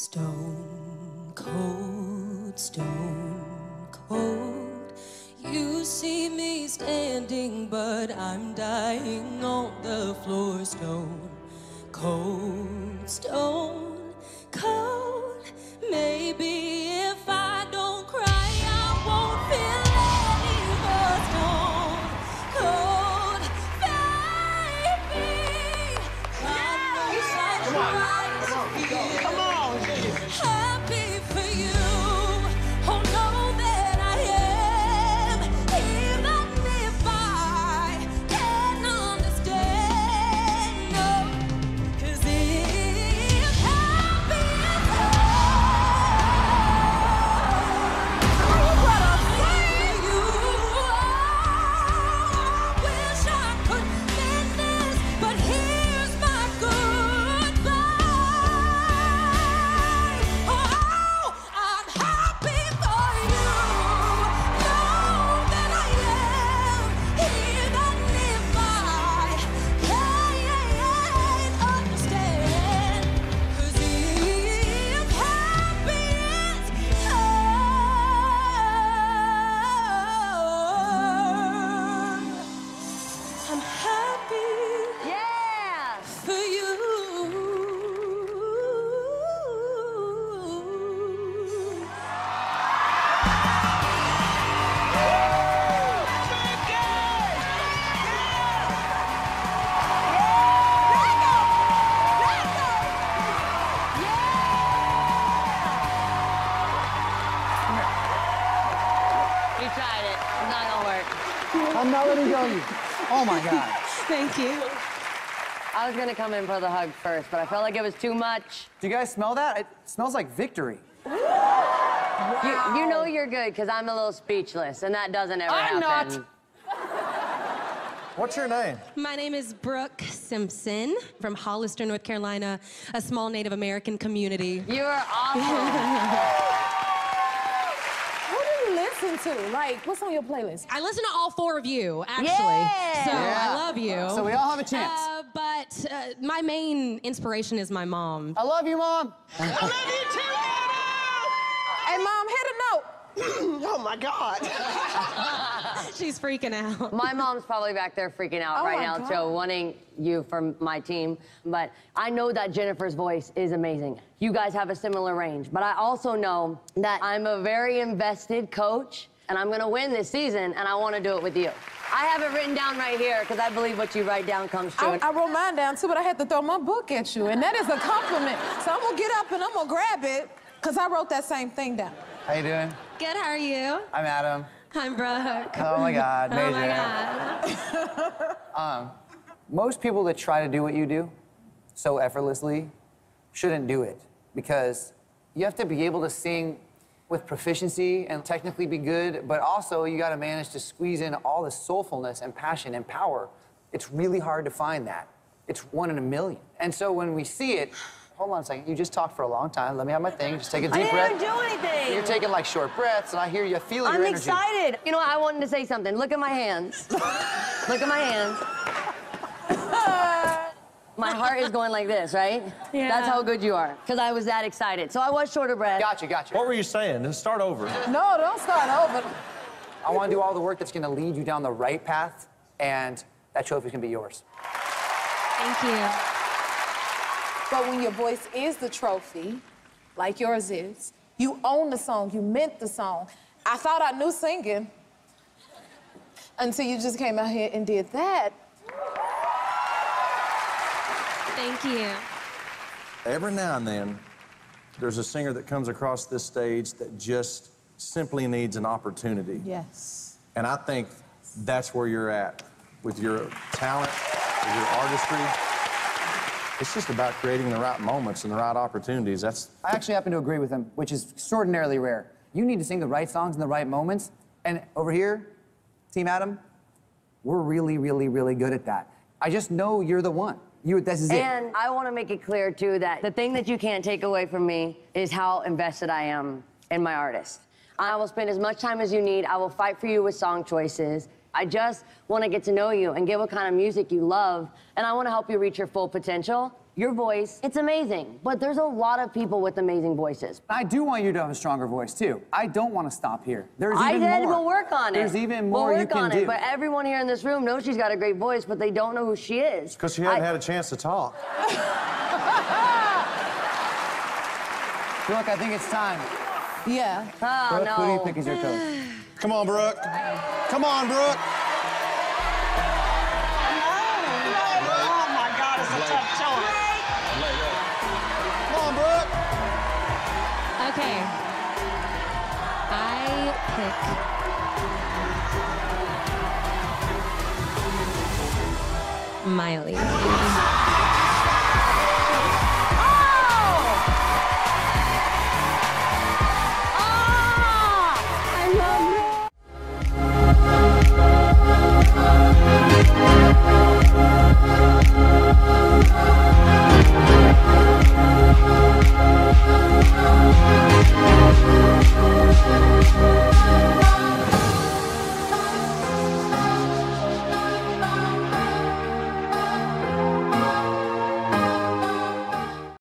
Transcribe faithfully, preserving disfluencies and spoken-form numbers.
Stone cold, stone cold. You see me standing, but I'm dying on the floor. Stone cold, stone cold. Maybe if I don't cry, I won't feel any more. Stone cold, baby. I know I cry. Happy for you. Oh, know that I am. Even if I can't understand, no. Cause it's happy as hell. What a thing you are. I wish I could mend this, but here's my goodbye. I'm not letting go of you. Oh, my God. Thank you. I was going to come in for the hug first, but I felt like it was too much. Do you guys smell that? It smells like victory. Wow. You, you know you're good, because I'm a little speechless, and that doesn't ever I'm happen. I'm not. What's your name? My name is Brooke Simpson from Hollister, North Carolina, a small Native American community. You are awesome. Listen to? Like, what's on your playlist? I listen to all four of you, actually. Yeah. So yeah. I love you. So we all have a chance. Uh, but uh, my main inspiration is my mom. I love you, Mom. I love you too, Adam! Hey, Mom, hit a note. Oh, my God. She's freaking out. My mom's probably back there freaking out oh right now, God. Joe, wanting you from my team. But I know that Jennifer's voice is amazing. You guys have a similar range. But I also know that I'm a very invested coach, and I'm going to win this season, and I want to do it with you. I have it written down right here, because I believe what you write down comes true. I, I wrote mine down, too, but I had to throw my book at you, and that is a compliment. So I'm going to get up, and I'm going to grab it, because I wrote that same thing down. How you doing? Good, how are you? I'm Adam. I'm Brooke. Oh my God, major. Oh my God. um, most people that try to do what you do so effortlessly shouldn't do it, because you have to be able to sing with proficiency and technically be good, but also you gotta manage to squeeze in all the soulfulness and passion and power. It's really hard to find that. It's one in a million. And so when we see it, hold on a second, you just talked for a long time. Let me have my thing, just take a deep breath. I didn't breath. do anything. You're taking like short breaths, and I hear you feeling your energy. I'm excited. You know what, I wanted to say something. Look at my hands. Look at my hands. My heart is going like this, right? Yeah. That's how good you are, because I was that excited. So I was short of breath. Gotcha, gotcha. What were you saying? Then start over. No, don't start over. I want to do all the work that's going to lead you down the right path, and that trophy can be yours. Thank you. But when your voice is the trophy, like yours is, you own the song, you meant the song. I thought I knew singing until you just came out here and did that. Thank you. Every now and then, there's a singer that comes across this stage that just simply needs an opportunity. Yes. And I think that's where you're at, with your talent, with your artistry. It's just about creating the right moments and the right opportunities. That's... I actually happen to agree with him, which is extraordinarily rare. You need to sing the right songs in the right moments. And over here, Team Adam, we're really, really, really good at that. I just know you're the one. You, this is it. And I want to make it clear, too, that the thing that you can't take away from me is how invested I am in my artist. I will spend as much time as you need. I will fight for you with song choices. I just want to get to know you and get what kind of music you love, and I want to help you reach your full potential. Your voice, it's amazing, but there's a lot of people with amazing voices. I do want you to have a stronger voice, too. I don't want to stop here. There's even I did, more. We'll work on it. There's even more we'll you can do. We'll work on it, do. But everyone here in this room knows she's got a great voice, but they don't know who she is. Because she hasn't I... had a chance to talk. Brooke, I think it's time. Yeah. Oh, Brooke, no. Who do you think is your coach? Come on, Brooke. Come on, Brooke. Okay, I pick Miley.